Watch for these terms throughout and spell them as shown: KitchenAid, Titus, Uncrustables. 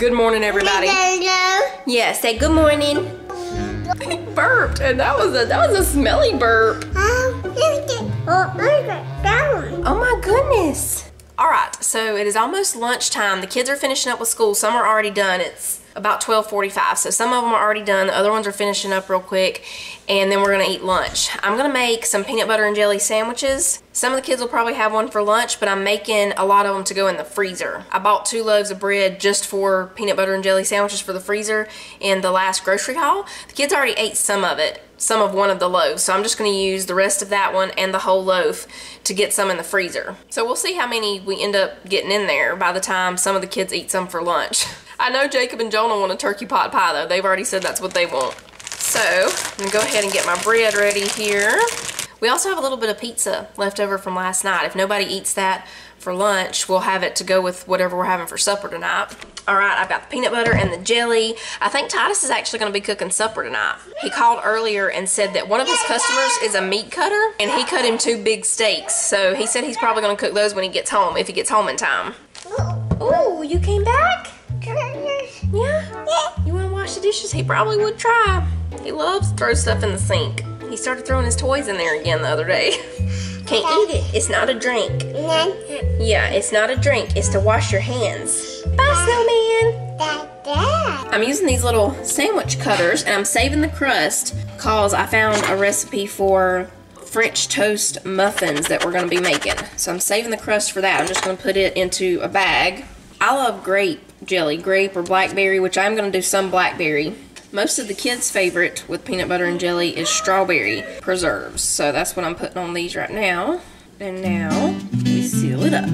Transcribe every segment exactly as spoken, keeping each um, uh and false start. Good morning, everybody. Yeah, say good morning. He burped, and that was a that was a smelly burp. Oh my goodness. Alright, so it is almost lunchtime. The kids are finishing up with school. Some are already done. It's about twelve forty-five, so some of them are already done. The other ones are finishing up real quick, and then we're gonna eat lunch. I'm gonna make some peanut butter and jelly sandwiches. Some of the kids will probably have one for lunch, but I'm making a lot of them to go in the freezer. I bought two loaves of bread just for peanut butter and jelly sandwiches for the freezer in the last grocery haul. The kids already ate some of it, some of one of the loaves, so I'm just gonna use the rest of that one and the whole loaf to get some in the freezer. So we'll see how many we end up getting in there by the time some of the kids eat some for lunch. I know Jacob and Jonah want a turkey pot pie though. They've already said that's what they want. So I'm gonna go ahead and get my bread ready here. We also have a little bit of pizza left over from last night. If nobody eats that for lunch, we'll have it to go with whatever we're having for supper tonight. All right, I've got the peanut butter and the jelly. I think Titus is actually gonna be cooking supper tonight. He called earlier and said that one of his customers is a meat cutter and he cut him two big steaks. So he said he's probably gonna cook those when he gets home, if he gets home in time. Ooh, you came back? Yeah? You wanna wash the dishes? He probably would try. He loves to throw stuff in the sink. He started throwing his toys in there again the other day. Can't eat it. It's not a drink. Yeah, it's not a drink. It's to wash your hands. Bye, snowman. I'm using these little sandwich cutters and I'm saving the crust because I found a recipe for French toast muffins that we're gonna be making. So I'm saving the crust for that. I'm just gonna put it into a bag. I love grape jelly, grape or blackberry, which I'm gonna do some blackberry. Most of the kids' favorite with peanut butter and jelly is strawberry preserves. So that's what I'm putting on these right now. And now we seal it up.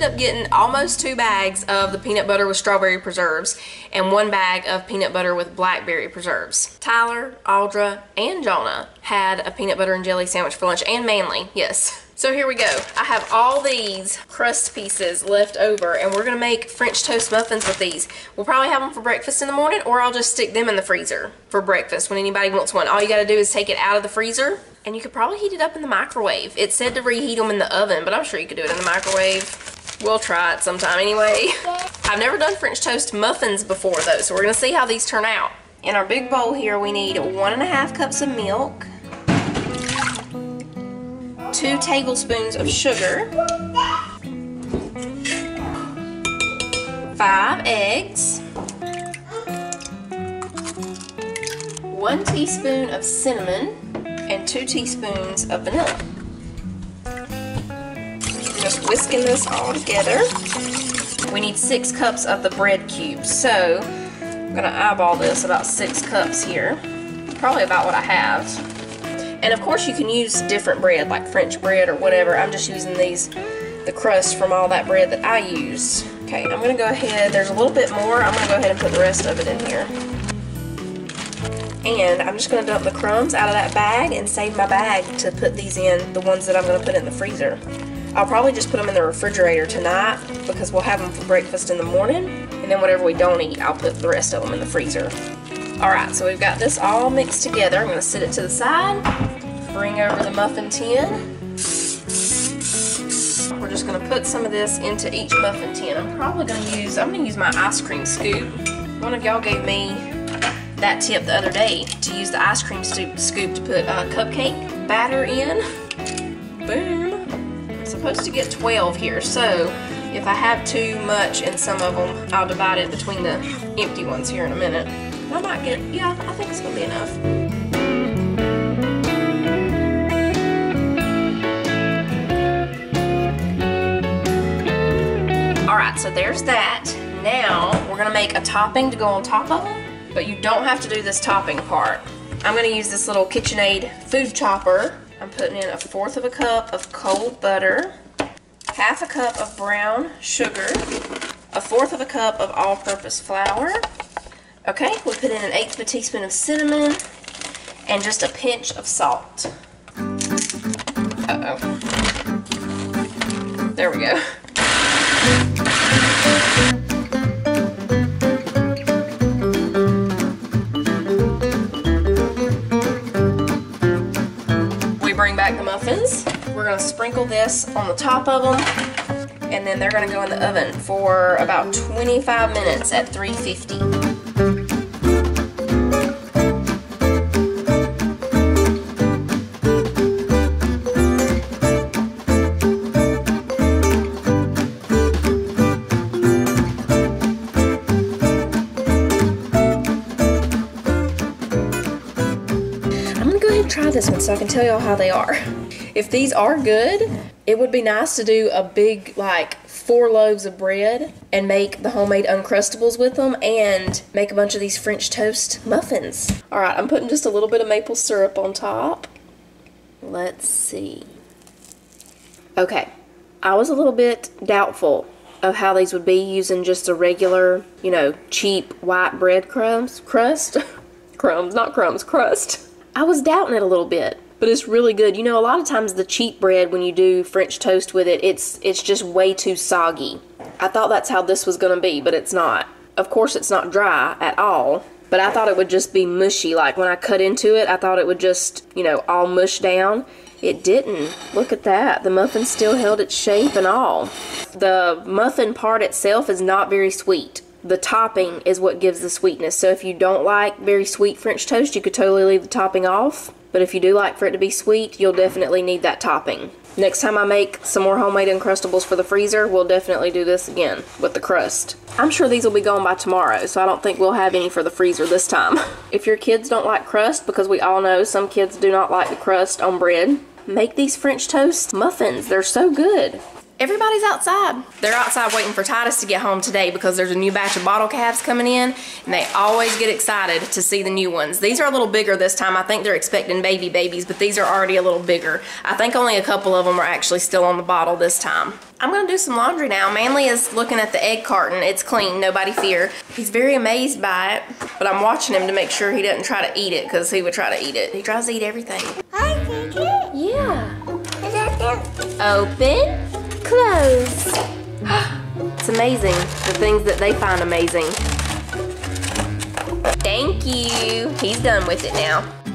Up getting almost two bags of the peanut butter with strawberry preserves and one bag of peanut butter with blackberry preserves. Tyler, Audra, and Jonah had a peanut butter and jelly sandwich for lunch, and Manly, yes. So here we go. I have all these crust pieces left over and we're gonna make French toast muffins with these. We'll probably have them for breakfast in the morning, or I'll just stick them in the freezer for breakfast when anybody wants one. All you gotta do is take it out of the freezer and you could probably heat it up in the microwave. It said to reheat them in the oven, but I'm sure you could do it in the microwave. We'll try it sometime anyway. I've never done French toast muffins before though, so we're gonna see how these turn out. In our big bowl here, we need one and a half cups of milk, two tablespoons of sugar, five eggs, one teaspoon of cinnamon, and two teaspoons of vanilla. Just whisking this all together. We need six cups of the bread cubes, so I'm gonna eyeball this about six cups here. Probably about what I have. And of course you can use different bread, like French bread or whatever. I'm just using these, the crust from all that bread that I used. Okay, I'm gonna go ahead, there's a little bit more, I'm gonna go ahead and put the rest of it in here. And I'm just gonna dump the crumbs out of that bag and save my bag to put these in, the ones that I'm gonna put in the freezer. I'll probably just put them in the refrigerator tonight because we'll have them for breakfast in the morning, and then whatever we don't eat, I'll put the rest of them in the freezer. Alright, so we've got this all mixed together. I'm going to set it to the side, bring over the muffin tin. We're just going to put some of this into each muffin tin. I'm probably going to use, I'm going to use my ice cream scoop. One of y'all gave me that tip the other day to use the ice cream scoop to put uh, cupcake batter in. Boom. Supposed to get twelve here, so if I have too much in some of them, I'll divide it between the empty ones here in a minute. I might get, yeah, I think it's going to be enough. So there's that. Now we're going to make a topping to go on top of them, but you don't have to do this topping part. I'm going to use this little KitchenAid food chopper. I'm putting in a fourth of a cup of cold butter, half a cup of brown sugar, a fourth of a cup of all-purpose flour. Okay, we put in an eighth of a teaspoon of cinnamon and just a pinch of salt. Uh-oh. There we go. We bring back the muffins. We're going to sprinkle this on the top of them, and then they're going to go in the oven for about twenty-five minutes at three fifty. Try this one so I can tell y'all how they are. If these are good, it would be nice to do a big, like, four loaves of bread and make the homemade Uncrustables with them and make a bunch of these French toast muffins. All right, I'm putting just a little bit of maple syrup on top. Let's see. Okay, I was a little bit doubtful of how these would be using just a regular, you know, cheap white bread crumbs, crust, crumbs, not crumbs, crust. I was doubting it a little bit, but it's really good. You know, a lot of times the cheap bread, when you do French toast with it, it's it's just way too soggy. I thought that's how this was going to be, but it's not. Of course, it's not dry at all, but I thought it would just be mushy. Like, when I cut into it, I thought it would just, you know, all mush down. It didn't. Look at that. The muffin still held its shape and all. The muffin part itself is not very sweet. The topping is what gives the sweetness. So if you don't like very sweet French toast, you could totally leave the topping off. But if you do like for it to be sweet, you'll definitely need that topping. Next time I make some more homemade Uncrustables for the freezer, we'll definitely do this again with the crust. I'm sure these will be gone by tomorrow, so I don't think we'll have any for the freezer this time. If your kids don't like crust, because we all know some kids do not like the crust on bread, make these French toast muffins. They're so good. Everybody's outside. They're outside waiting for Titus to get home today because there's a new batch of bottle caps coming in, and they always get excited to see the new ones. These are a little bigger this time. I think they're expecting baby babies, but these are already a little bigger. I think only a couple of them are actually still on the bottle this time. I'm gonna do some laundry now. Manly is looking at the egg carton. It's clean, nobody fear. He's very amazed by it, but I'm watching him to make sure he doesn't try to eat it because he would try to eat it. He tries to eat everything. I can get it. Yeah. Is that there? Open. Clothes. It's amazing the things that they find amazing. Thank you. He's done with it now.